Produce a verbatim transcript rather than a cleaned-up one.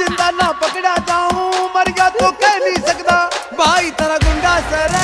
जिंदा ना पकड़ा जाऊं, मर गया तो कह नहीं सकता भाई तेरा गुंडा सर।